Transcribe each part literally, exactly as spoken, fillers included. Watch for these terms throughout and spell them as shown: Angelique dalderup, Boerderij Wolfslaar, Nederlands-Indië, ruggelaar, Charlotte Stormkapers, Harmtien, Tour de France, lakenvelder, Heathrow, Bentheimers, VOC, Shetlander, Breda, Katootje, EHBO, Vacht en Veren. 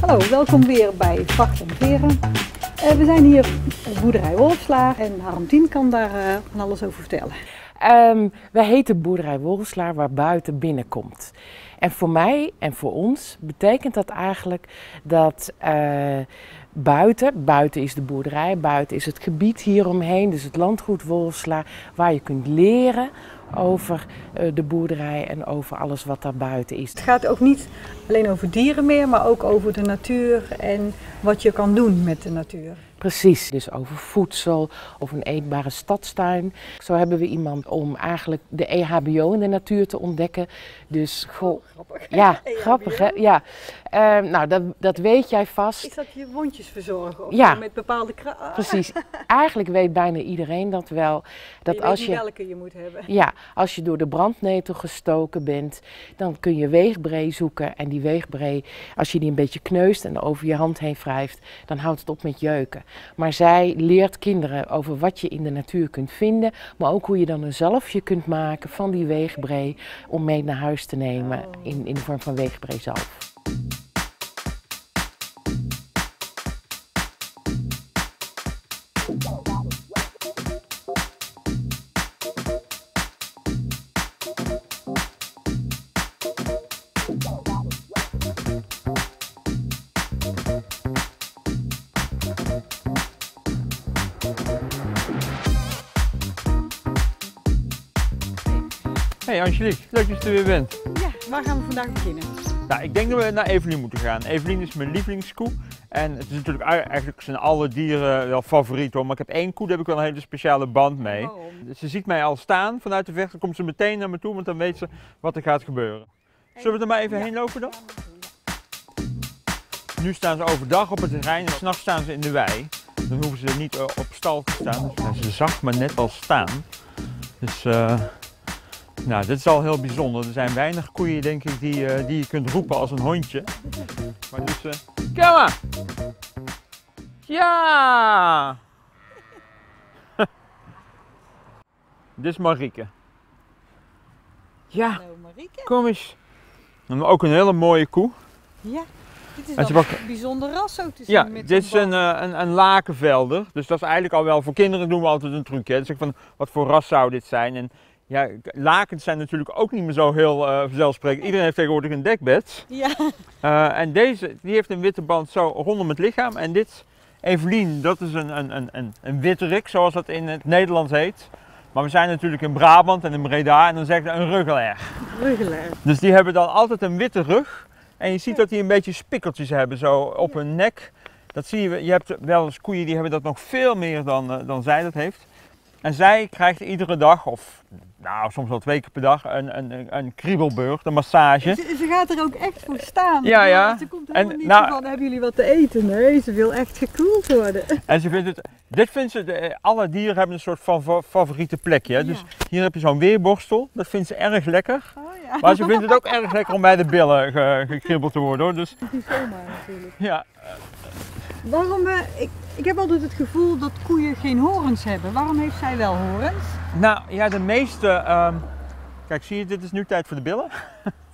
Hallo, welkom weer bij Vacht en Veren. Uh, we zijn hier op boerderij Wolfslaar en Harmtien kan daar uh, van alles over vertellen. Um, wij heten boerderij Wolfslaar waar buiten binnenkomt. En voor mij en voor ons betekent dat eigenlijk dat uh, buiten, buiten is de boerderij, buiten is het gebied hieromheen, dus het landgoed Wolfslaar, waar je kunt leren over uh, de boerderij en over alles wat daar buiten is. Het gaat ook niet alleen over dieren meer, maar ook over de natuur en wat je kan doen met de natuur. Precies, dus over voedsel, of een eetbare stadstuin. Zo hebben we iemand om eigenlijk de E H B O in de natuur te ontdekken. Dus goh, grappig. Ja, E H B O. Grappig hè? Ja. Uh, nou, dat, dat weet jij vast. Is dat je wondjes verzorgen? Of ja, met bepaalde kruiden? Precies. Eigenlijk weet bijna iedereen dat wel. Dat je als weet je welke je moet hebben. Ja, als je door de brandnetel gestoken bent, dan kun je weegbree zoeken. En die weegbree, als je die een beetje kneust en over je hand heen wrijft, dan houdt het op met jeuken. Maar zij leert kinderen over wat je in de natuur kunt vinden, maar ook hoe je dan een zalfje kunt maken van die weegbree om mee naar huis te nemen in, in de vorm van weegbreezalf. Hey Angelique, leuk dat je er weer bent. Ja, waar gaan we vandaag beginnen? Nou, ik denk dat we naar Evelien moeten gaan. Evelien is mijn lievelingskoe. En het is natuurlijk eigenlijk zijn alle dieren wel favoriet hoor. Maar ik heb één koe, daar heb ik wel een hele speciale band mee. Oh. Ze ziet mij al staan vanuit de vecht, dan komt ze meteen naar me toe, want dan weet ze wat er gaat gebeuren. Zullen we er maar even ja. heen lopen dan? Nu staan ze overdag op het terrein en s'nachts staan ze in de wei. Dan hoeven ze niet op stal te staan. Dus zijn ze zacht maar net al staan. Dus... Uh, Nou, dit is al heel bijzonder. Er zijn weinig koeien, denk ik, die, uh, die je kunt roepen als een hondje. Maar dus... Uh... Kom maar! Ja! Dit is Marieke. Ja! Hallo Marieke. Kom eens. En ook een hele mooie koe. Ja, dit is wel pak... een bijzonder ras zo te zien. Ja, met dit is een, uh, een, een lakenvelder. Dus dat is eigenlijk al wel... Voor kinderen doen we altijd een trucje. Dus ik van, wat voor ras zou dit zijn? En, ja, lakens zijn natuurlijk ook niet meer zo heel uh, vanzelfsprekend. Iedereen heeft tegenwoordig een dekbed. Ja. Uh, en deze, die heeft een witte band zo rondom het lichaam. En dit, Evelien, dat is een, een, een, een witterik, zoals dat in het Nederlands heet. Maar we zijn natuurlijk in Brabant en in Breda en dan zeggen ze een ruggelaar. Ruggelaar. Dus die hebben dan altijd een witte rug. En je ziet dat die een beetje spikkeltjes hebben zo op hun nek. Dat zie je, je hebt wel eens koeien die hebben dat nog veel meer dan, uh, dan zij dat heeft. En zij krijgt iedere dag, of nou, soms wel twee keer per dag, een, een, een kriebelburg, een massage. Ze, ze gaat er ook echt voor staan. Ja, ja. Ze komt helemaal en, niet nou, van, hebben jullie wat te eten? Nee, ze wil echt gekoeld worden. En ze vindt het, dit vindt ze, de, alle dieren hebben een soort van favoriete plekje. Hè? Ja. Dus hier heb je zo'n weerborstel, dat vindt ze erg lekker. Oh, ja. Maar ze vindt het ook erg lekker om bij de billen ge, gekribbeld te worden hoor. Dus, dat is zomaar natuurlijk. Ja. Waarom, uh, ik, ik heb altijd het gevoel dat koeien geen horens hebben. Waarom heeft zij wel horens? Nou ja, de meeste... Uh, kijk, zie je, dit is nu tijd voor de billen.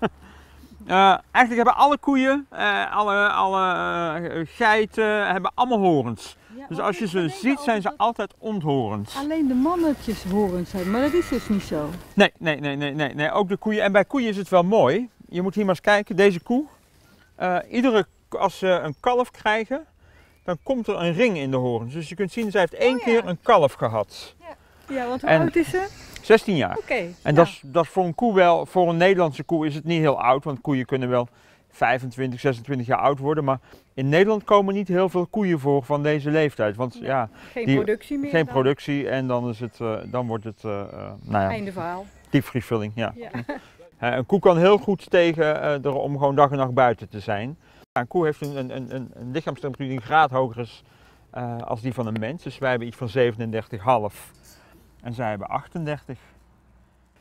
uh, eigenlijk hebben alle koeien, uh, alle, alle uh, geiten, hebben allemaal horens. Ja, dus als je ze ziet, zijn ze altijd onthorend. Alleen de mannetjes horens hebben, maar dat is dus niet zo. Nee, nee, nee, nee, nee, nee, ook de koeien. En bij koeien is het wel mooi. Je moet hier maar eens kijken, deze koe. Uh, iedere, als ze een kalf krijgen... dan komt er een ring in de horens. Dus je kunt zien, zij heeft één oh, ja. keer een kalf gehad. Ja, ja want hoe en oud is ze? zestien jaar. Oké. Okay, en ja. dat, is, dat is voor een koe wel, voor een Nederlandse koe is het niet heel oud, want koeien kunnen wel vijfentwintig, zesentwintig jaar oud worden. Maar in Nederland komen niet heel veel koeien voor van deze leeftijd. Want nee, ja, geen die, productie meer. Geen dan. productie en dan, is het, uh, dan wordt het, uh, nou ja, einde verhaal. Diepvriesvulling, ja. ja. uh, een koe kan heel goed tegen uh, om gewoon dag en nacht buiten te zijn. Een koe heeft een, een, een, een lichaamstemperatuur die een graad hoger is uh, als die van een mens. Dus wij hebben iets van zevenendertig komma vijf en zij hebben achtendertig.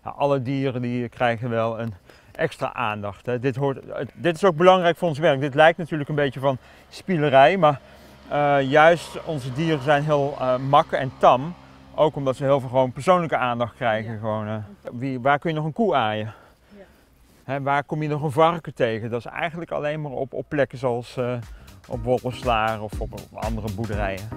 Nou, alle dieren die krijgen wel een extra aandacht. Hè. Dit, hoort, dit is ook belangrijk voor ons werk. Dit lijkt natuurlijk een beetje van spielerij, maar uh, juist onze dieren zijn heel uh, mak en tam. Ook omdat ze heel veel gewoon persoonlijke aandacht krijgen. Ja. Gewoon, uh, wie, waar kun je nog een koe aaien? Ja. Hè, waar kom je nog een varken tegen? Dat is eigenlijk alleen maar op, op plekken zoals uh, op Wolfslaar of op, op andere boerderijen.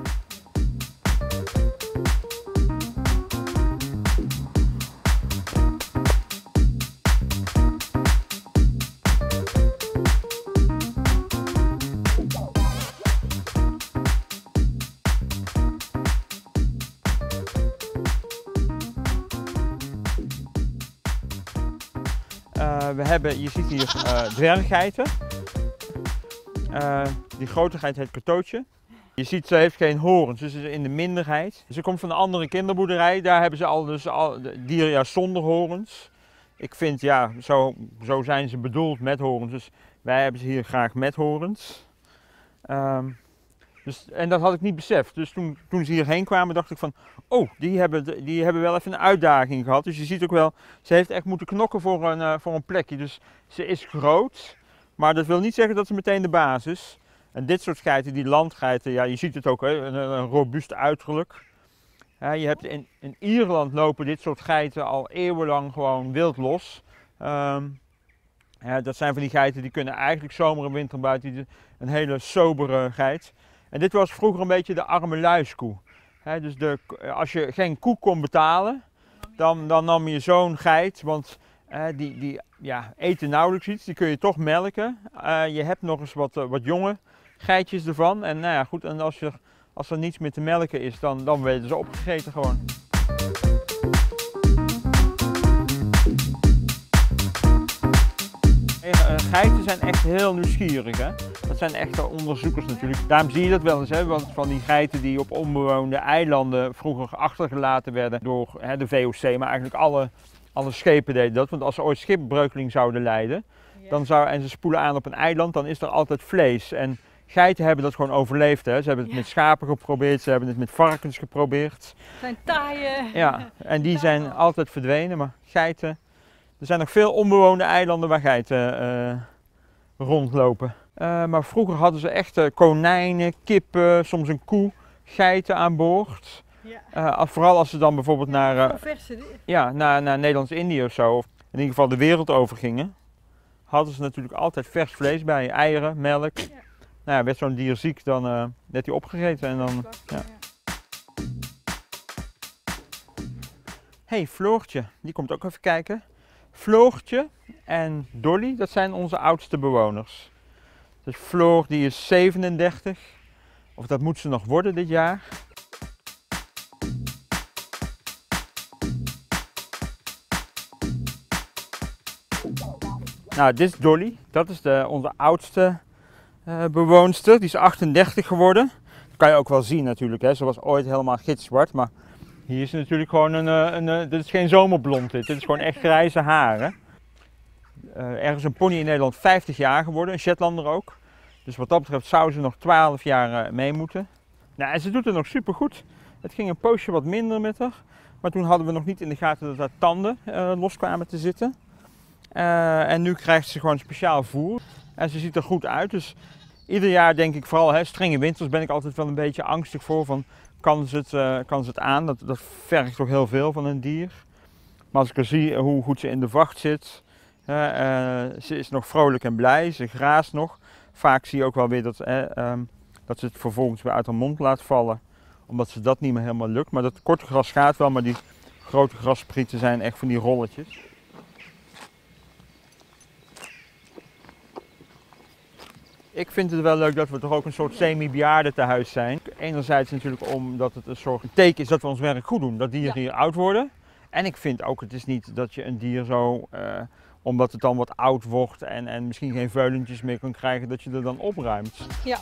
We hebben, je ziet hier uh, dwerggeiten. Uh, die grote geit heet Katootje. Je ziet, ze heeft geen horens, dus ze is in de minderheid. Ze komt van een andere kinderboerderij, daar hebben ze al, dus al dieren ja, zonder horens. Ik vind, ja, zo, zo zijn ze bedoeld met horens, dus wij hebben ze hier graag met horens. Um, dus, en dat had ik niet beseft, dus toen, toen ze hierheen kwamen dacht ik van, oh, die hebben, die hebben wel even een uitdaging gehad. Dus je ziet ook wel, ze heeft echt moeten knokken voor een, uh, voor een plekje. Dus ze is groot, maar dat wil niet zeggen dat ze meteen de baas is. En dit soort geiten, die landgeiten, ja, je ziet het ook, hè, een, een robuust uiterlijk. Ja, je hebt in, in Ierland lopen dit soort geiten al eeuwenlang gewoon wild los. Um, ja, dat zijn van die geiten die kunnen eigenlijk zomer en winter buiten, een hele sobere geit. En dit was vroeger een beetje de arme luiskoe. He, dus de, als je geen koe kon betalen, dan, dan nam je zo'n geit, want eh, die, die ja, eten nauwelijks iets, die kun je toch melken. Uh, je hebt nog eens wat, uh, wat jonge geitjes ervan en, nou ja, goed, en als, je, als er niets meer te melken is, dan, dan werden ze opgegeten gewoon. Geiten zijn echt heel nieuwsgierig, hè? Dat zijn echte onderzoekers natuurlijk. Daarom zie je dat wel eens, hè? Want van die geiten die op onbewoonde eilanden vroeger achtergelaten werden door hè, de V O C, maar eigenlijk alle, alle schepen deden dat. Want als ze ooit schipbreukeling zouden lijden, dan zou, en ze spoelen aan op een eiland, dan is er altijd vlees. En geiten hebben dat gewoon overleefd, hè? Ze hebben het met schapen geprobeerd, ze hebben het met varkens geprobeerd. Het zijn taaien. Ja, en die zijn altijd verdwenen, maar geiten... Er zijn nog veel onbewoonde eilanden waar geiten uh, rondlopen. Uh, maar vroeger hadden ze echt uh, konijnen, kippen, soms een koe, geiten aan boord. Ja. Uh, vooral als ze dan bijvoorbeeld ja, naar, uh, ja, naar, naar Nederlands-Indië of zo, of in ieder geval de wereld over gingen, hadden ze natuurlijk altijd vers vlees bij, eieren, melk. Ja. Nou ja, werd zo'n dier ziek, dan uh, werd hij opgegeten en dan... Ja. Hey, Floortje, die komt ook even kijken. Floortje en Dolly, dat zijn onze oudste bewoners. Dus Floor die is zevenendertig, of dat moet ze nog worden dit jaar. Nou, dit is Dolly, dat is de, onze oudste uh, bewoonster, die is achtendertig geworden. Dat kan je ook wel zien natuurlijk, hè. Ze was ooit helemaal gitzwart, maar... Hier is natuurlijk gewoon een, een, een, dit is geen zomerblond dit, dit is gewoon echt grijze haren. Uh, er is een pony in Nederland vijftig jaar geworden, een Shetlander ook. Dus wat dat betreft zou ze nog twaalf jaar uh, mee moeten. Nou, en ze doet het nog super goed. Het ging een poosje wat minder met haar. Maar toen hadden we nog niet in de gaten dat haar tanden uh, los kwamen te zitten. Uh, en nu krijgt ze gewoon speciaal voer. En ze ziet er goed uit, dus ieder jaar denk ik vooral, hè, strenge winters ben ik altijd wel een beetje angstig voor. Van, Kan ze, het, uh, kan ze het aan, dat, dat vergt toch heel veel van een dier. Maar als ik er zie hoe goed ze in de vacht zit, uh, uh, ze is nog vrolijk en blij, ze graast nog. Vaak zie je ook wel weer dat, uh, um, dat ze het vervolgens weer uit haar mond laat vallen, omdat ze dat niet meer helemaal lukt. Maar dat korte gras gaat wel, maar die grote grasprieten zijn echt van die rolletjes. Ik vind het wel leuk dat we toch ook een soort semi-bejaarden tehuis zijn. Enerzijds natuurlijk omdat het een soort teken is dat we ons werk goed doen, dat dieren ja. hier oud worden. En ik vind ook, het is niet dat je een dier zo, uh, omdat het dan wat oud wordt en, en misschien geen veulentjes meer kan krijgen, dat je er dan opruimt. Ja.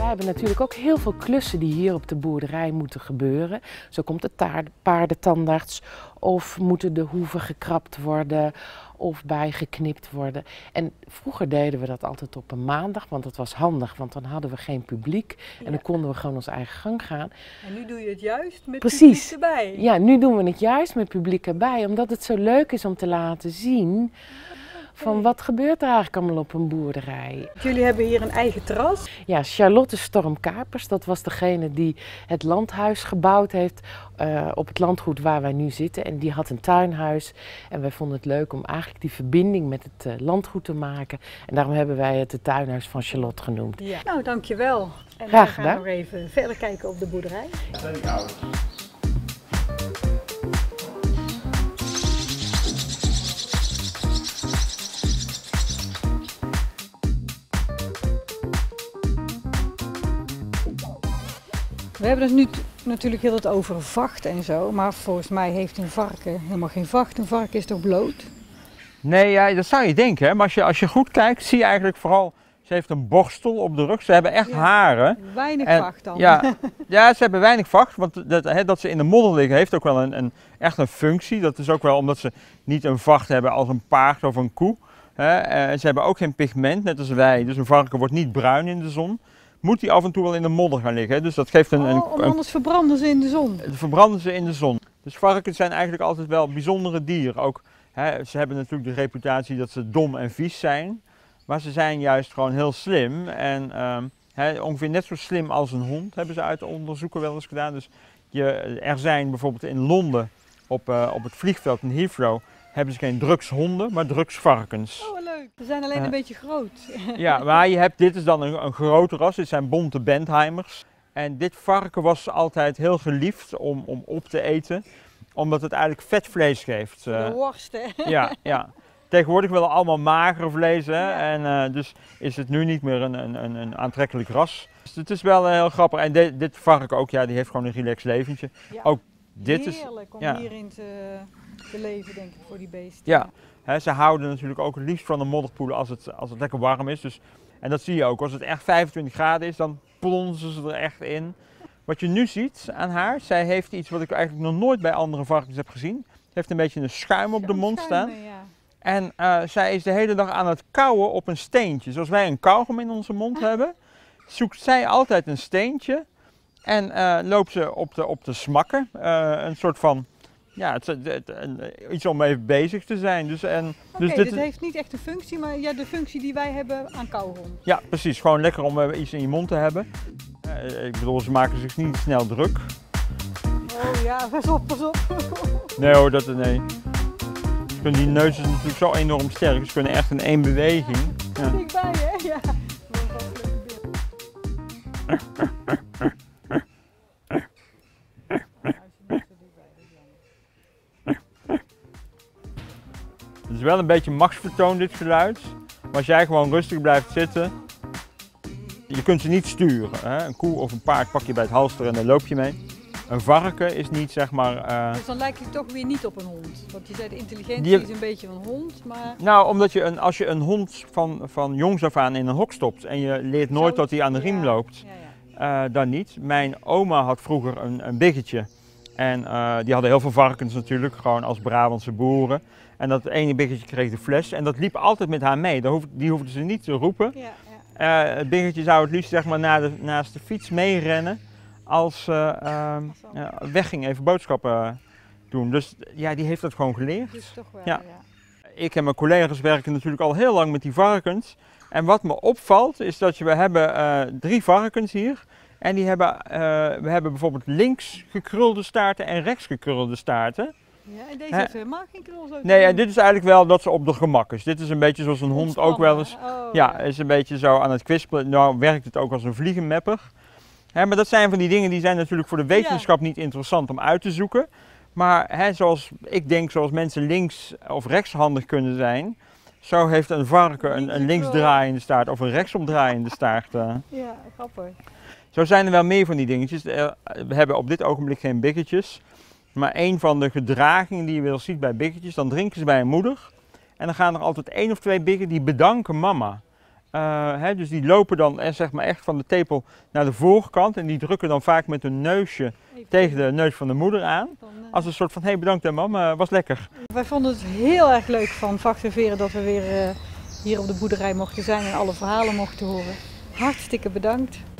Wij hebben natuurlijk ook heel veel klussen die hier op de boerderij moeten gebeuren. Zo komt de taard, paardentandarts, of moeten de hoeven gekrapt worden of bijgeknipt worden. En vroeger deden we dat altijd op een maandag, want dat was handig, want dan hadden we geen publiek. Ja. En dan konden we gewoon onze eigen gang gaan. En nu doe je het juist met Precies. publiek erbij. Ja, nu doen we het juist met publiek erbij, omdat het zo leuk is om te laten zien van wat gebeurt er eigenlijk allemaal op een boerderij. Jullie hebben hier een eigen terras. Ja, Charlotte Stormkapers, dat was degene die het landhuis gebouwd heeft uh, op het landgoed waar wij nu zitten. En die had een tuinhuis en wij vonden het leuk om eigenlijk die verbinding met het uh, landgoed te maken. En daarom hebben wij het het tuinhuis van Charlotte genoemd. Ja. Nou, dankjewel. En graag gedaan. En we gaan nog even verder kijken op de boerderij. Ja. We hebben het nu natuurlijk heel het over vacht en zo, maar volgens mij heeft een varken helemaal geen vacht. Een varken is toch bloot? Nee, ja, dat zou je denken, hè? Maar als je, als je goed kijkt, zie je eigenlijk vooral, ze heeft een borstel op de rug, ze hebben echt ja, haren. Weinig en, vacht dan. Ja, ja, ze hebben weinig vacht, want dat, hè, dat ze in de modder liggen heeft ook wel een, een, echt een functie. Dat is ook wel omdat ze niet een vacht hebben als een paard of een koe. Hè? En ze hebben ook geen pigment, net als wij, dus een varken wordt niet bruin in de zon. Moet die af en toe wel in de modder gaan liggen. Dus dat geeft een, oh, een, een, anders verbranden ze in de zon. Verbranden ze in de zon. Dus varkens zijn eigenlijk altijd wel bijzondere dieren. Ook, hè, ze hebben natuurlijk de reputatie dat ze dom en vies zijn. Maar ze zijn juist gewoon heel slim. En um, hè, ongeveer net zo slim als een hond hebben ze uit onderzoeken wel eens gedaan. Dus je, er zijn bijvoorbeeld in Londen op, uh, op het vliegveld in Heathrow... hebben ze geen drugshonden, maar drugsvarkens. Oh, leuk. Ze zijn alleen een uh, beetje groot. Ja, maar je hebt, dit is dan een, een grote ras. Dit zijn bonte Bentheimers. En dit varken was altijd heel geliefd om, om op te eten, omdat het eigenlijk vetvlees geeft. De worst, hè? Ja, ja. Tegenwoordig willen allemaal mager vlees, hè? Ja. En uh, dus is het nu niet meer een, een, een aantrekkelijk ras. Dus het is wel heel grappig. En de, dit varken ook, ja, die heeft gewoon een relaxed leventje. Ja. Ook dit is heerlijk om ja. hierin te... te leven, denk ik, voor die beesten. Ja, he, ze houden natuurlijk ook het liefst van de modderpoelen als het, als het lekker warm is. Dus, en dat zie je ook, als het echt vijfentwintig graden is, dan plonzen ze er echt in. Wat je nu ziet aan haar, zij heeft iets wat ik eigenlijk nog nooit bij andere varkens heb gezien. Ze heeft een beetje een schuim op de mond staan. En uh, zij is de hele dag aan het kauwen op een steentje. Zoals wij een kauwgom in onze mond hebben, zoekt zij altijd een steentje. En uh, loopt ze op de, op de smakken, uh, een soort van... Ja, het, het, het, iets om even bezig te zijn. Dus, en, okay, dus dit, dit heeft niet echt een functie, maar ja, de functie die wij hebben aan kauwgom. Ja, precies. Gewoon lekker om uh, iets in je mond te hebben. Uh, ik bedoel, ze maken zich niet snel druk. Oh ja, pas op, pas op. Nee hoor, dat nee. Ze kunnen die neuzen natuurlijk zo enorm sterk. Ze kunnen echt in één beweging. Ja, ja. Ik bij, hè? Ja. Het is wel een beetje machtsvertoon, dit geluid, maar als jij gewoon rustig blijft zitten, je kunt ze niet sturen. Hè? Een koe of een paard pak je bij het halster en dan loop je mee. Een varken is niet, zeg maar... Uh... Dus dan lijkt hij toch weer niet op een hond, want je zei de intelligentie Die... is een beetje van hond, maar... Nou, omdat je een, als je een hond van, van jongs af aan in een hok stopt en je leert nooit dat hij aan de riem ja. loopt, ja, ja. Uh, dan niet. Mijn oma had vroeger een, een biggetje. En uh, die hadden heel veel varkens natuurlijk, gewoon als Brabantse boeren. En dat ene biggetje kreeg de fles en dat liep altijd met haar mee. Die hoefden, die hoefden ze niet te roepen. Ja, ja. Uh, het biggetje zou het liefst, zeg maar, na de, naast de fiets meerennen als ze uh, uh, uh, wegging even boodschappen doen. Dus ja, die heeft dat gewoon geleerd. Dus toch wel, ja. Ja. Ik en mijn collega's werken natuurlijk al heel lang met die varkens. En wat me opvalt is dat je, we hebben uh, drie varkens hier. En die hebben, uh, we hebben bijvoorbeeld links gekrulde staarten en rechts gekrulde staarten. Ja, en deze He. heeft helemaal geen krullen. Nee, en dit is eigenlijk wel dat ze op de gemak is. Dit is een beetje zoals een hond ook wel eens. Oh, ja, is een beetje zo aan het kwispelen. Nou werkt het ook als een vliegenmepper. He, maar dat zijn van die dingen die zijn natuurlijk voor de wetenschap ja. niet interessant om uit te zoeken. Maar he, zoals ik denk, zoals mensen links of rechtshandig kunnen zijn, zo heeft een varken een, een linksdraaiende staart of een rechtsomdraaiende staart. Uh. Ja, grappig. Zo zijn er wel meer van die dingetjes. We hebben op dit ogenblik geen biggetjes. Maar een van de gedragingen die je wel ziet bij biggetjes, dan drinken ze bij een moeder. En dan gaan er altijd één of twee biggen die bedanken mama. Uh, hè, dus die lopen dan eh, zeg maar echt van de tepel naar de voorkant en die drukken dan vaak met hun neusje even tegen de neus van de moeder aan. Dan, uh... Als een soort van, hé hey, bedankt hè mam, uh, was lekker. Wij vonden het heel erg leuk van Vacht en Veren dat we weer uh, hier op de boerderij mochten zijn en alle verhalen mochten horen. Hartstikke bedankt.